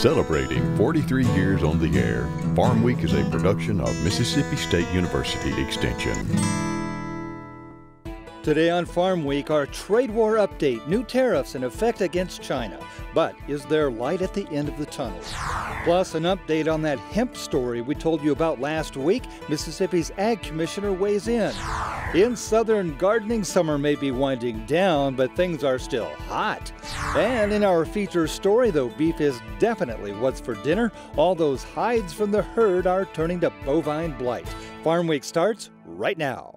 Celebrating 43 years on the air, Farm Week is a production of Mississippi State University Extension. Today on Farm Week, our trade war update, new tariffs in effect against China. But is there light at the end of the tunnel? Plus, an update on that hemp story we told you about last week. Mississippi's Ag Commissioner weighs in. In Southern gardening, summer may be winding down, but things are still hot. And in our feature story, though beef is definitely what's for dinner, all those hides from the herd are turning to bovine blight. Farm Week starts right now.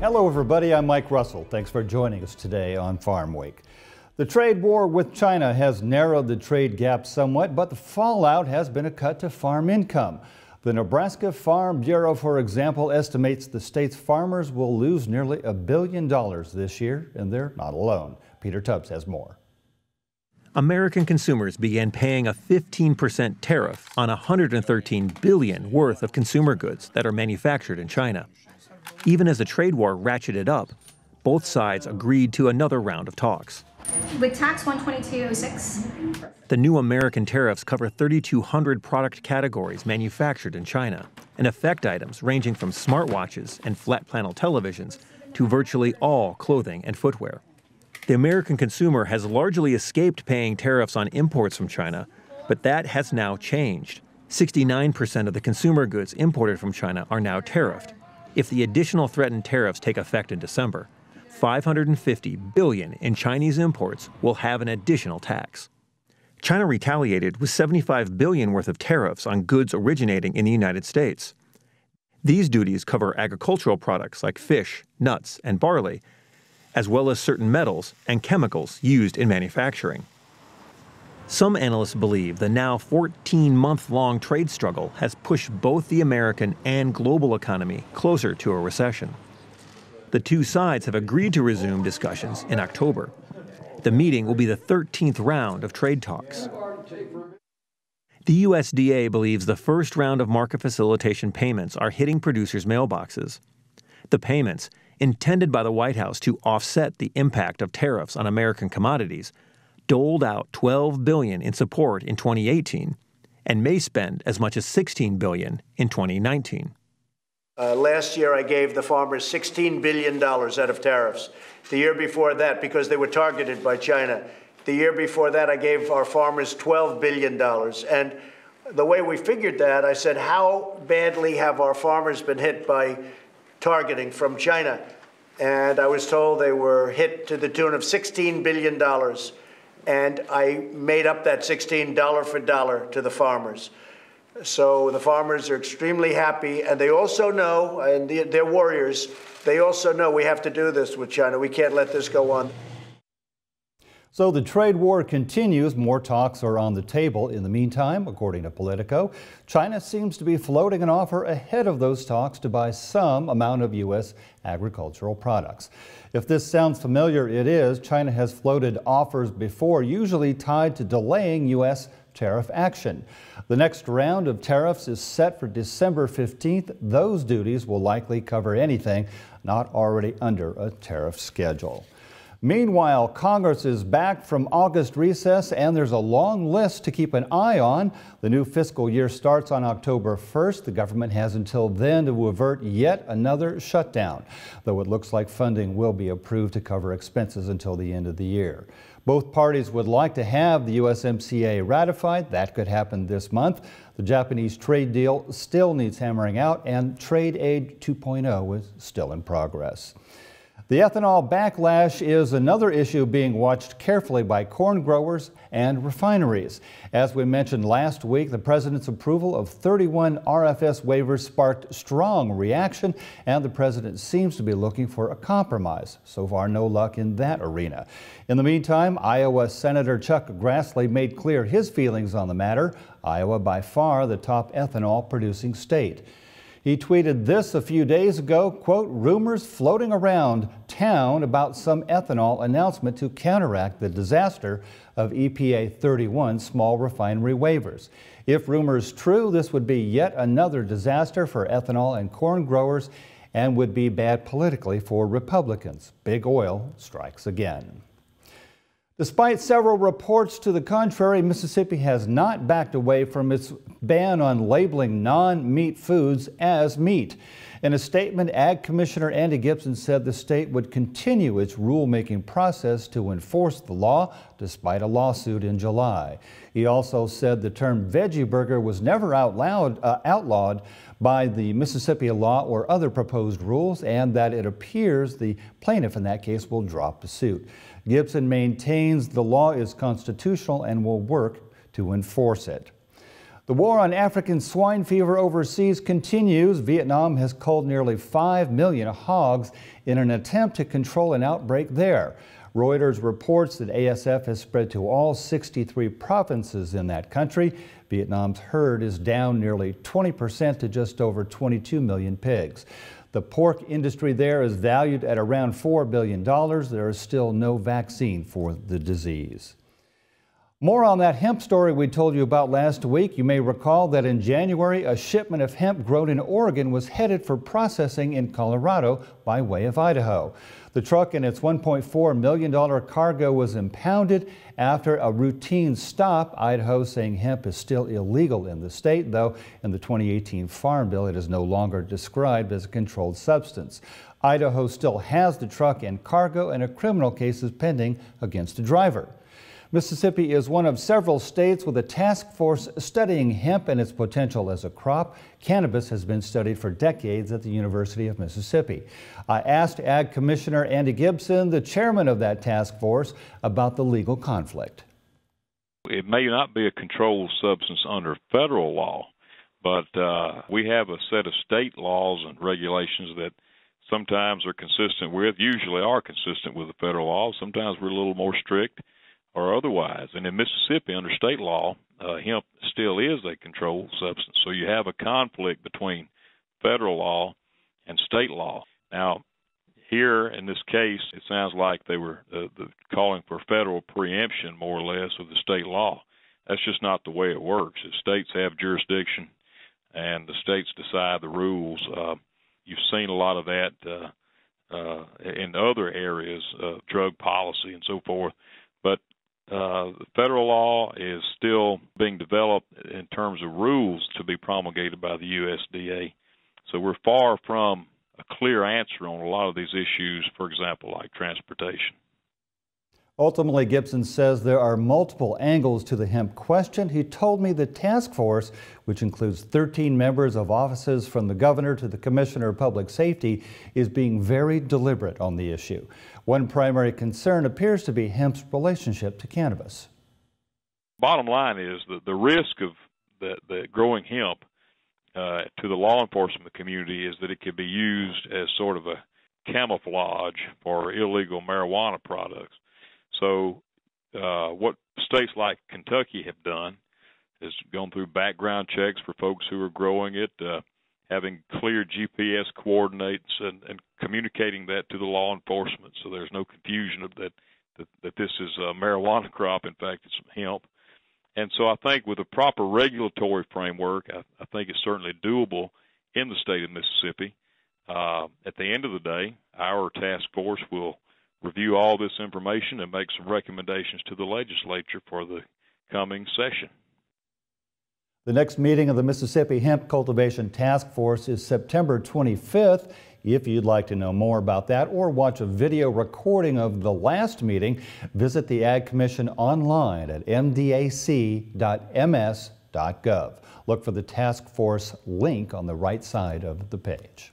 Hello everybody, I'm Mike Russell. Thanks for joining us today on Farm Week. The trade war with China has narrowed the trade gap somewhat, but the fallout has been a cut to farm income. The Nebraska Farm Bureau, for example, estimates the state's farmers will lose nearly $1 billion this year, and they're not alone. Peter Tubbs has more. American consumers began paying a 15% tariff on $113 billion worth of consumer goods that are manufactured in China. Even as the trade war ratcheted up, both sides agreed to another round of talks. With tax 122.06. The new American tariffs cover 3,200 product categories manufactured in China and affect items ranging from smartwatches and flat panel televisions to virtually all clothing and footwear. The American consumer has largely escaped paying tariffs on imports from China, but that has now changed. 69% of the consumer goods imported from China are now tariffed. If the additional threatened tariffs take effect in December, $550 billion in Chinese imports will have an additional tax. China retaliated with $75 billion worth of tariffs on goods originating in the United States. These duties cover agricultural products like fish, nuts, and barley, as well as certain metals and chemicals used in manufacturing. Some analysts believe the now 14-month-long trade struggle has pushed both the American and global economy closer to a recession. The two sides have agreed to resume discussions in October. The meeting will be the 13th round of trade talks. The USDA believes the first round of market facilitation payments are hitting producers' mailboxes. The payments, intended by the White House to offset the impact of tariffs on American commodities, doled out $12 billion in support in 2018 and may spend as much as $16 billion in 2019. Last year, I gave the farmers $16 billion out of tariffs. The year before that, because they were targeted by China. The year before that, I gave our farmers $12 billion. And the way we figured that, I said, how badly have our farmers been hit by targeting from China? And I was told they were hit to the tune of $16 billion. And I made up that $16 dollar for dollar to the farmers. So the farmers are extremely happy, and they also know, and they're warriors, they also know we have to do this with China. We can't let this go on. So the trade war continues. More talks are on the table. In the meantime, according to Politico, China seems to be floating an offer ahead of those talks to buy some amount of U.S. agricultural products. If this sounds familiar, it is. China has floated offers before, usually tied to delaying U.S. tariff action. The next round of tariffs is set for December 15th. Those duties will likely cover anything not already under a tariff schedule. Meanwhile, Congress is back from August recess, and there's a long list to keep an eye on. The new fiscal year starts on October 1st. The government has until then to avert yet another shutdown, though it looks like funding will be approved to cover expenses until the end of the year. Both parties would like to have the USMCA ratified. That could happen this month. The Japanese trade deal still needs hammering out, and Trade Aid 2.0 is still in progress. The ethanol backlash is another issue being watched carefully by corn growers and refineries. As we mentioned last week, the president's approval of 31 RFS waivers sparked strong reaction, and the president seems to be looking for a compromise. So far, no luck in that arena. In the meantime, Iowa Senator Chuck Grassley made clear his feelings on the matter. Iowa, by far the top ethanol producing state. He tweeted this a few days ago, quote, rumors floating around town about some ethanol announcement to counteract the disaster of EPA 31 small refinery waivers. If rumors true, this would be yet another disaster for ethanol and corn growers and would be bad politically for Republicans. Big oil strikes again. Despite several reports to the contrary, Mississippi has not backed away from its ban on labeling non-meat foods as meat. In a statement, Ag Commissioner Andy Gibson said the state would continue its rulemaking process to enforce the law despite a lawsuit in July. He also said the term veggie burger was never outlawed by the Mississippi law or other proposed rules, and that it appears the plaintiff in that case will drop the suit. Gibson maintains the law is constitutional and will work to enforce it. The war on African swine fever overseas continues. Vietnam has culled nearly 5 million hogs in an attempt to control an outbreak there. Reuters reports that ASF has spread to all 63 provinces in that country. Vietnam's herd is down nearly 20% to just over 22 million pigs. The pork industry there is valued at around $4 billion. There is still no vaccine for the disease. More on that hemp story we told you about last week. You may recall that in January, a shipment of hemp grown in Oregon was headed for processing in Colorado by way of Idaho. The truck and its $1.4 million cargo was impounded after a routine stop. Idaho saying hemp is still illegal in the state, though in the 2018 Farm Bill it is no longer described as a controlled substance. Idaho still has the truck and cargo, and a criminal case is pending against the driver. Mississippi is one of several states with a task force studying hemp and its potential as a crop. Cannabis has been studied for decades at the University of Mississippi. I asked Ag Commissioner Andy Gibson, the chairman of that task force, about the legal conflict. It may not be a controlled substance under federal law, but we have a set of state laws and regulations that sometimes are consistent with, usually are consistent with the federal law. Sometimes we're a little more strict, or otherwise. And in Mississippi, under state law, hemp still is a controlled substance. So you have a conflict between federal law and state law. Now, here in this case, it sounds like they were calling for federal preemption, more or less, of the state law. That's just not the way it works. The states have jurisdiction, and the states decide the rules. You've seen a lot of that in other areas, drug policy and so forth. But the federal law is still being developed in terms of rules to be promulgated by the USDA. So we're far from a clear answer on a lot of these issues, for example, like transportation. Ultimately, Gibson says there are multiple angles to the hemp question. He told me the task force, which includes 13 members of offices from the governor to the commissioner of public safety, is being very deliberate on the issue. One primary concern appears to be hemp's relationship to cannabis. Bottom line is that the risk of the growing hemp to the law enforcement community is that it could be used as sort of a camouflage for illegal marijuana products. So what states like Kentucky have done is gone through background checks for folks who are growing it, having clear GPS coordinates and communicating that to the law enforcement so there's no confusion of that this is a marijuana crop. In fact, it's hemp. And so I think with a proper regulatory framework, I think it's certainly doable in the state of Mississippi. At the end of the day, our task force will review all this information and make some recommendations to the legislature for the coming session. The next meeting of the Mississippi Hemp Cultivation Task Force is September 25th. If you'd like to know more about that or watch a video recording of the last meeting, visit the Ag Commission online at mdac.ms.gov. Look for the task force link on the right side of the page.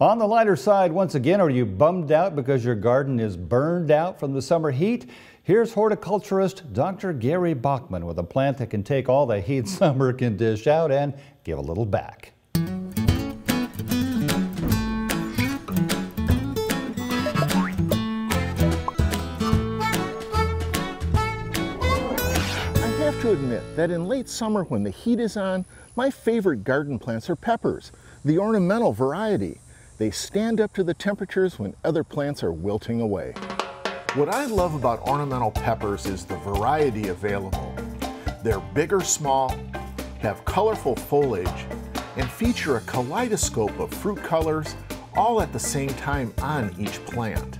On the lighter side, once again, are you bummed out because your garden is burned out from the summer heat? Here's horticulturist Dr. Gary Bachman with a plant that can take all the heat summer can dish out and give a little back. I have to admit that in late summer when the heat is on, my favorite garden plants are peppers. the ornamental variety. They stand up to the temperatures when other plants are wilting away. What I love about ornamental peppers is the variety available. They're big or small, have colorful foliage, and feature a kaleidoscope of fruit colors all at the same time on each plant.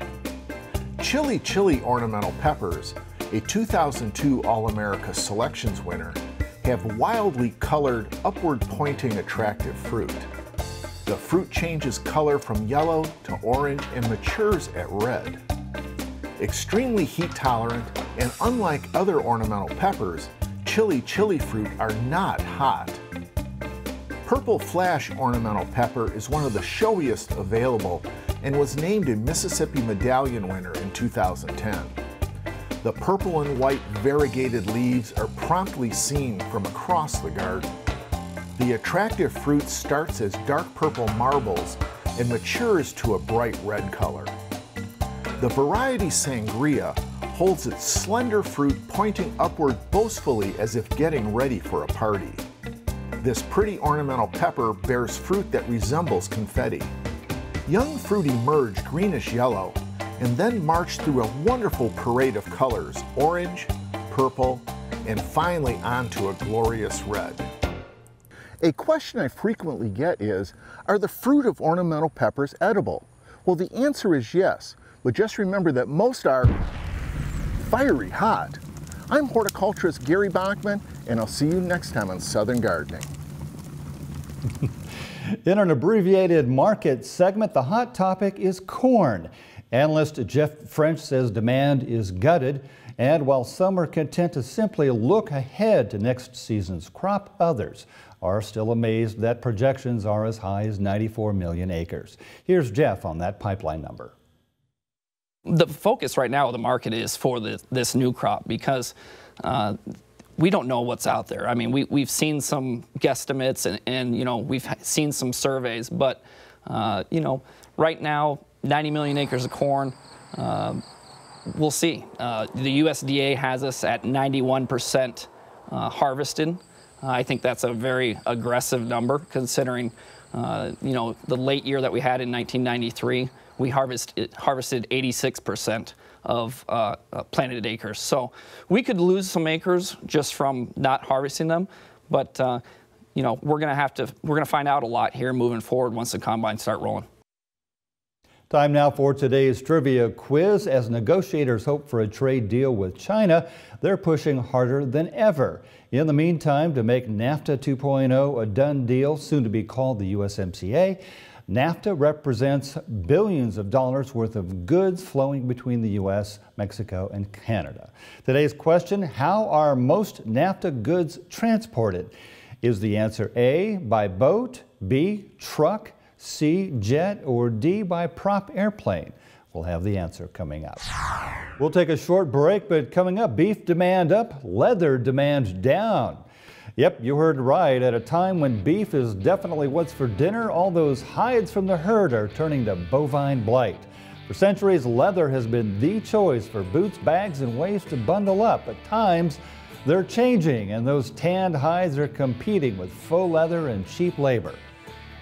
Chili Chili ornamental peppers, a 2002 All-America Selections winner, have wildly colored, upward-pointing, attractive fruit. The fruit changes color from yellow to orange and matures at red. Extremely heat-tolerant and unlike other ornamental peppers, Chili Chili fruit are not hot. Purple Flash ornamental pepper is one of the showiest available and was named a Mississippi Medallion winner in 2010. The purple and white variegated leaves are promptly seen from across the garden. The attractive fruit starts as dark purple marbles and matures to a bright red color. The variety Sangria holds its slender fruit pointing upward boastfully as if getting ready for a party. This pretty ornamental pepper bears fruit that resembles confetti. Young fruit emerge greenish-yellow and then march through a wonderful parade of colors, orange, purple, and finally onto a glorious red. A question I frequently get is, are the fruit of ornamental peppers edible? Well, the answer is yes, but just remember that most are fiery hot. I'm horticulturist Gary Bachman, and I'll see you next time on Southern Gardening. In an abbreviated market segment, the hot topic is corn. Analyst Jeff French says demand is gutted, and while some are content to simply look ahead to next season's crop, others are still amazed that projections are as high as 94 million acres. Here's Jeff on that pipeline number. The focus right now of the market is for this new crop because we don't know what's out there. I mean, we've seen some guesstimates and you know, we've seen some surveys, but you know, right now, 90 million acres of corn. We'll see. The USDA has us at 91% harvested. I think that's a very aggressive number considering you know, the late year that we had in 1993. We harvested 86% of planted acres. So we could lose some acres just from not harvesting them, but you know, we're gonna find out a lot here moving forward once the combines start rolling. Time now for today's trivia quiz. As negotiators hope for a trade deal with China, they're pushing harder than ever. In the meantime, to make NAFTA 2.0 a done deal, soon to be called the USMCA, NAFTA represents billions of dollars worth of goods flowing between the U.S., Mexico, and Canada. Today's question, how are most NAFTA goods transported? Is the answer A, by boat, B, truck, C, jet, or D, by prop airplane? We'll have the answer coming up. We'll take a short break, but coming up, beef demand up, leather demand down. Yep, you heard right. At a time when beef is definitely what's for dinner, all those hides from the herd are turning to bovine blight. For centuries, leather has been the choice for boots, bags, and ways to bundle up. But times, they're changing, and those tanned hides are competing with faux leather and cheap labor.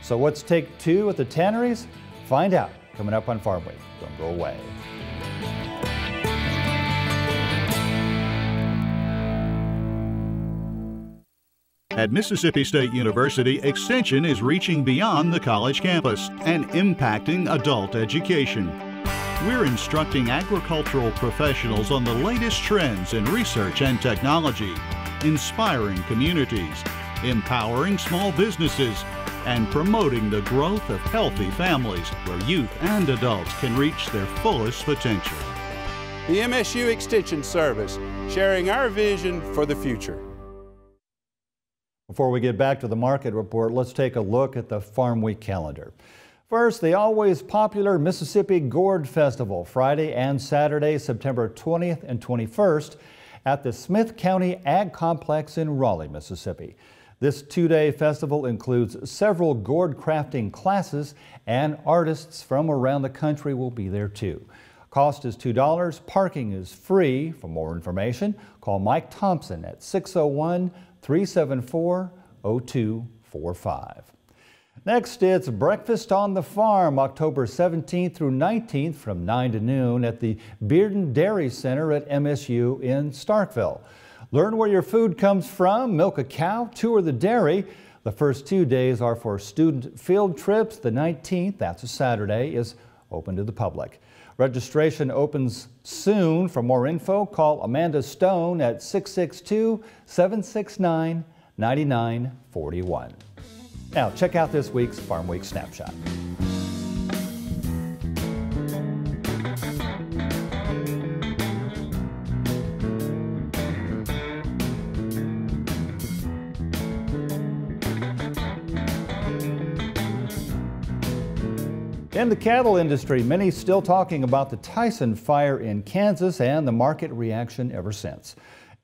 So what's take two at the tanneries? Find out. Coming up on Farm Week. Don't go away. At Mississippi State University, extension is reaching beyond the college campus and impacting adult education. We're instructing agricultural professionals on the latest trends in research and technology, inspiring communities, empowering small businesses, and promoting the growth of healthy families where youth and adults can reach their fullest potential. The MSU Extension Service, sharing our vision for the future. Before we get back to the market report, let's take a look at the Farm Week calendar. First, the always popular Mississippi Gourd Festival, Friday and Saturday, September 20th and 21st at the Smith County Ag Complex in Raleigh, Mississippi. This two-day festival includes several gourd crafting classes, and artists from around the country will be there too. Cost is $2, parking is free. For more information, call Mike Thompson at 601-374-0245. Next, it's Breakfast on the Farm, October 17th through 19th from 9 to noon at the Bearden Dairy Center at MSU in Starkville. Learn where your food comes from, milk a cow, tour the dairy. The first 2 days are for student field trips. The 19th, that's a Saturday, is open to the public. Registration opens soon. For more info, call Amanda Stone at 662-769-9941. Now check out this week's Farm Week Snapshot. In the cattle industry, many still talking about the Tyson fire in Kansas and the market reaction ever since.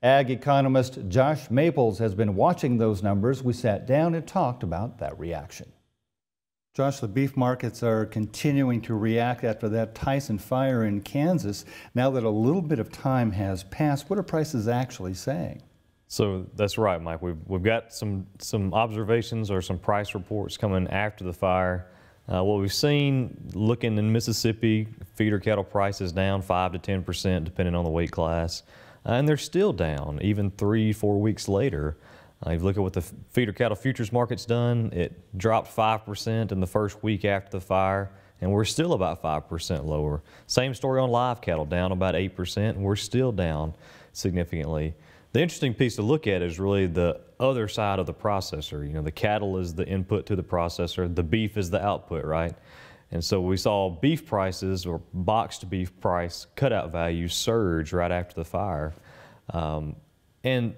Ag economist Josh Maples has been watching those numbers. We sat down and talked about that reaction. Josh, the beef markets are continuing to react after that Tyson fire in Kansas. Now that a little bit of time has passed, what are prices actually saying? So that's right, Mike. We've got some observations or some price reports coming after the fire. What we've seen looking in Mississippi, feeder cattle prices down 5 to 10% depending on the weight class. And they're still down even 3-4 weeks later. If you look at what the feeder cattle futures market's done, it dropped 5% in the first week after the fire, and we're still about 5% lower. Same story on live cattle, down about 8%, and we're still down significantly. The interesting piece to look at is really the other side of the processor. You know, the cattle is the input to the processor, the beef is the output, right? And so we saw beef prices, or boxed beef price cutout value, surge right after the fire. And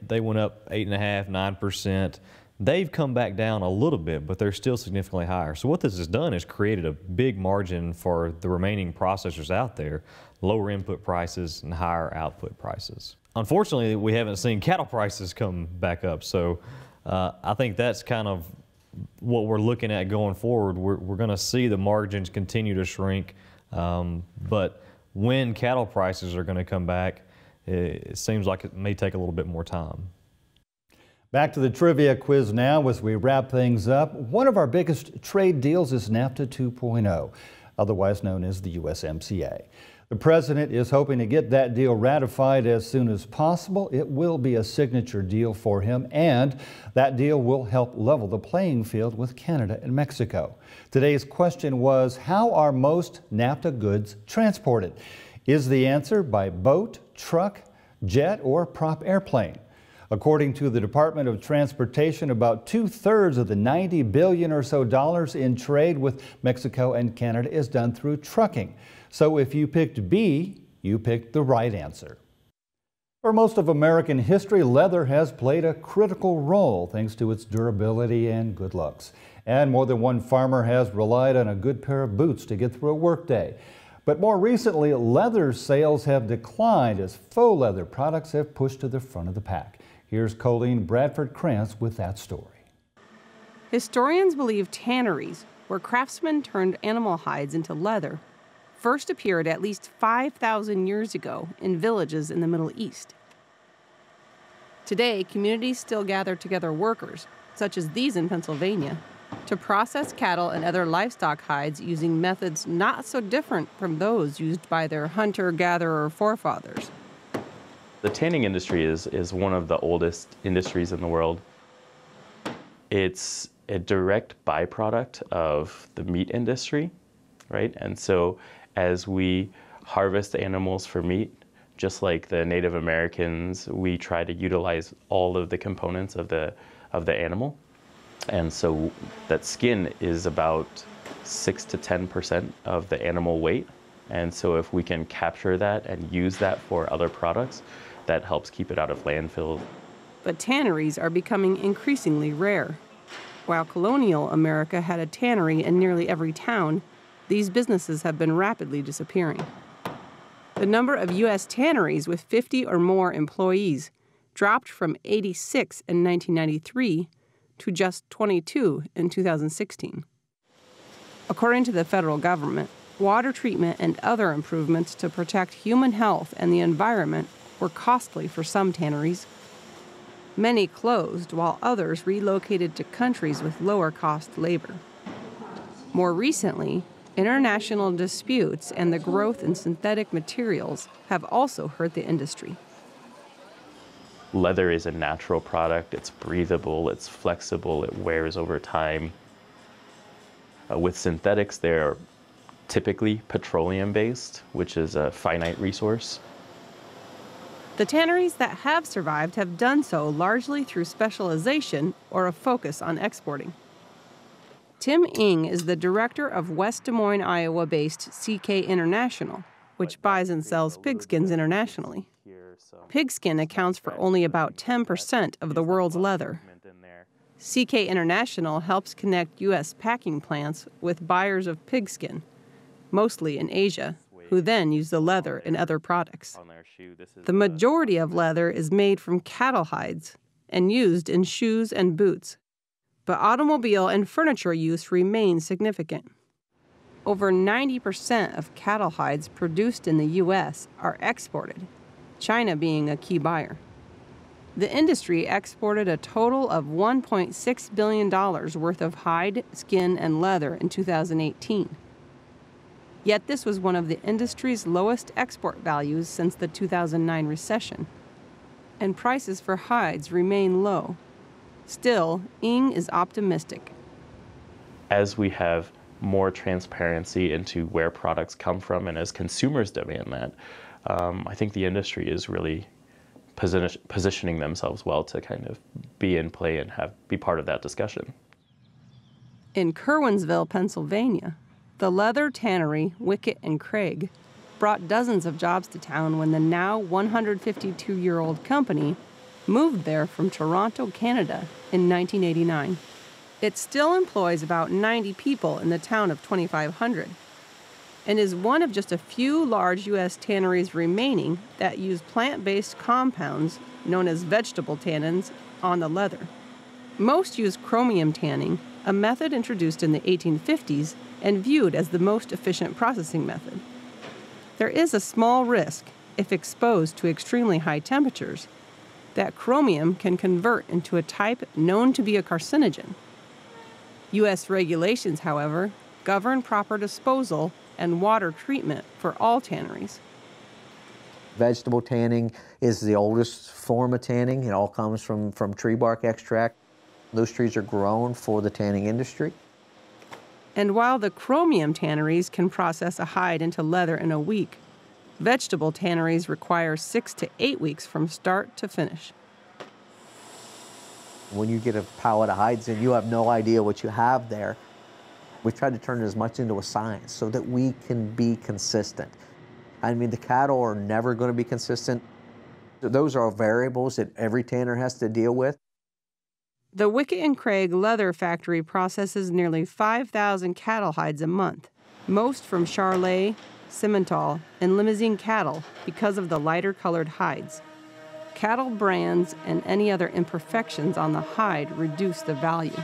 they went up 8.5%, 9%. They've come back down a little bit, but they're still significantly higher. So what this has done is created a big margin for the remaining processors out there, lower input prices and higher output prices. Unfortunately, we haven't seen cattle prices come back up. So I think that's kind of what we're looking at going forward. We're going to see the margins continue to shrink. But when cattle prices are going to come back, it seems like it may take a little bit more time. Back to the trivia quiz now as we wrap things up. One of our biggest trade deals is NAFTA 2.0, otherwise known as the USMCA. The president is hoping to get that deal ratified as soon as possible. It will be a signature deal for him, and that deal will help level the playing field with Canada and Mexico. Today's question was, how are most NAFTA goods transported? Is the answer by boat, truck, jet, or prop airplane? According to the Department of Transportation, about 2/3 of the $90 billion or so dollars in trade with Mexico and Canada is done through trucking. So if you picked B, you picked the right answer. For most of American history, leather has played a critical role thanks to its durability and good looks. And more than one farmer has relied on a good pair of boots to get through a workday. But more recently, leather sales have declined as faux leather products have pushed to the front of the pack. Here's Colleen Bradford Kranz with that story. Historians believe tanneries, where craftsmen turned animal hides into leather, first appeared at least 5,000 years ago in villages in the Middle East. Today, communities still gather together workers, such as these in Pennsylvania, to process cattle and other livestock hides using methods not so different from those used by their hunter-gatherer forefathers. The tanning industry is one of the oldest industries in the world. It's a direct byproduct of the meat industry, right? And so as we harvest animals for meat, just like the Native Americans, we try to utilize all of the components of the animal. And so that skin is about 6 to 10% of the animal weight. And so if we can capture that and use that for other products, that helps keep it out of landfill. But tanneries are becoming increasingly rare. While colonial America had a tannery in nearly every town, these businesses have been rapidly disappearing. The number of U.S. tanneries with 50 or more employees dropped from 86 in 1993 to just 22 in 2016. According to the federal government, water treatment and other improvements to protect human health and the environment were costly for some tanneries. Many closed, while others relocated to countries with lower cost labor. More recently, international disputes and the growth in synthetic materials have also hurt the industry. Leather is a natural product. It's breathable, it's flexible, it wears over time. With synthetics, they're typically petroleum-based, which is a finite resource. The tanneries that have survived have done so largely through specialization or a focus on exporting. Tim Ing is the director of West Des Moines, Iowa-based CK International, which buys and sells pigskins internationally. Pigskin accounts for only about 10% of the world's leather. CK International helps connect U.S. packing plants with buyers of pigskin, mostly in Asia, who then use the leather in other products. The majority of leather is made from cattle hides and used in shoes and boots, but automobile and furniture use remains significant. Over 90% of cattle hides produced in the U.S. are exported, China being a key buyer. The industry exported a total of $1.6 billion worth of hide, skin, and leather in 2018. Yet this was one of the industry's lowest export values since the 2009 recession, and prices for hides remain low. Still, Ing is optimistic. As we have more transparency into where products come from and as consumers demand that, I think the industry is really positioning themselves well to kind of be in play and be part of that discussion. In Curwensville, Pennsylvania, the leather tannery Wickett and Craig brought dozens of jobs to town when the now 152-year-old company moved there from Toronto, Canada in 1989. It still employs about 90 people in the town of 2,500, and is one of just a few large U.S. tanneries remaining that use plant-based compounds, known as vegetable tannins, on the leather. Most use chromium tanning, a method introduced in the 1850s and viewed as the most efficient processing method. There is a small risk, if exposed to extremely high temperatures, that chromium can convert into a type known to be a carcinogen. U.S. regulations, however, govern proper disposal and water treatment for all tanneries. Vegetable tanning is the oldest form of tanning. It all comes from tree bark extract. Those trees are grown for the tanning industry. And while the chromium tanneries can process a hide into leather in a week, vegetable tanneries require 6 to 8 weeks from start to finish. When you get a pallet of hides in, you have no idea what you have there. We've tried to turn it as much into a science so that we can be consistent. I mean, the cattle are never going to be consistent. Those are variables that every tanner has to deal with. The Wickett and Craig Leather Factory processes nearly 5,000 cattle hides a month, most from Charlay, Simmental, and limousine cattle because of the lighter colored hides. Cattle brands and any other imperfections on the hide reduce the value.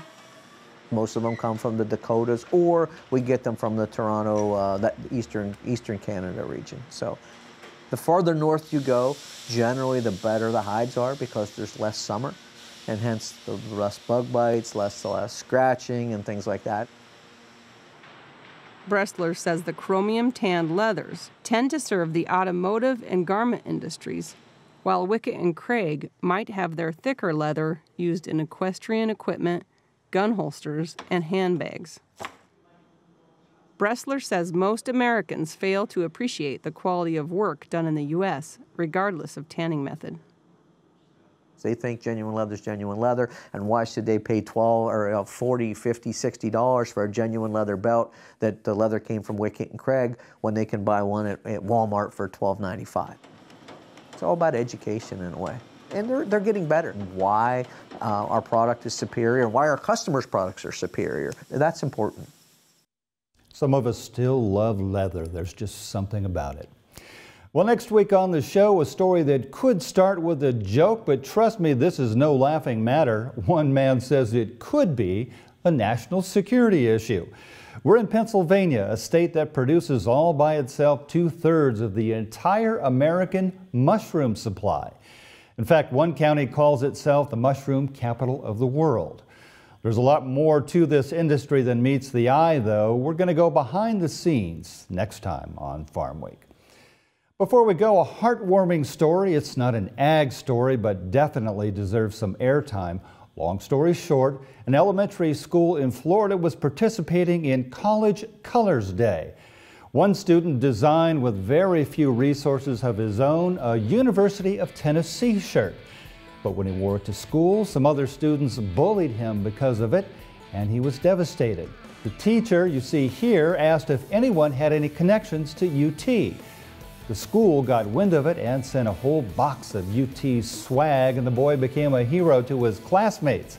Most of them come from the Dakotas, or we get them from the Toronto, that eastern Canada region. So the farther north you go, generally the better the hides are because there's less summer, and hence the less bug bites, less scratching, and things like that. Bressler says the chromium-tanned leathers tend to serve the automotive and garment industries, while Wickett and Craig might have their thicker leather used in equestrian equipment, gun holsters, and handbags. Bressler says most Americans fail to appreciate the quality of work done in the U.S., regardless of tanning method. They think genuine leather is genuine leather, and why should they pay $40, $50, $60 for a genuine leather belt that the leather came from Wickett and Craig when they can buy one at Walmart for $12.95? It's all about education in a way. And they're getting better. Why our product is superior, why our customers' products are superior, that's important. Some of us still love leather. There's just something about it. Well, next week on the show, a story that could start with a joke, but trust me, this is no laughing matter. One man says it could be a national security issue. We're in Pennsylvania, a state that produces all by itself 2/3 of the entire American mushroom supply. In fact, one county calls itself the mushroom capital of the world. There's a lot more to this industry than meets the eye, though. We're going to go behind the scenes next time on Farm Week. Before we go, a heartwarming story. It's not an ag story, but definitely deserves some airtime. Long story short, an elementary school in Florida was participating in College Colors Day. One student designed, with very few resources of his own, a University of Tennessee shirt. But when he wore it to school, some other students bullied him because of it, and he was devastated. The teacher you see here asked if anyone had any connections to UT. The school got wind of it and sent a whole box of UT swag, and the boy became a hero to his classmates.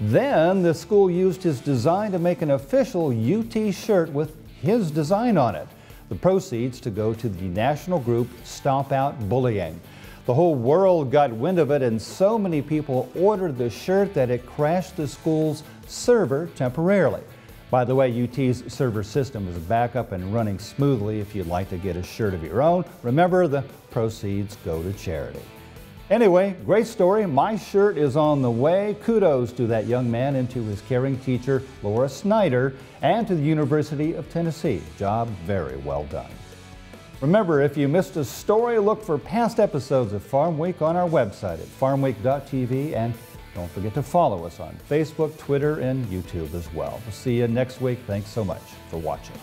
Then the school used his design to make an official UT shirt with his design on it. The proceeds to go to the national group Stop Out Bullying. The whole world got wind of it, and so many people ordered the shirt that it crashed the school's server temporarily. By the way, UT's server system is back up and running smoothly. If you'd like to get a shirt of your own, remember, the proceeds go to charity. Anyway, great story. My shirt is on the way. Kudos to that young man and to his caring teacher, Laura Snyder, and to the University of Tennessee. Job very well done. Remember, if you missed a story, look for past episodes of Farm Week on our website at farmweek.tv, and don't forget to follow us on Facebook, Twitter, and YouTube as well. We'll see you next week. Thanks so much for watching.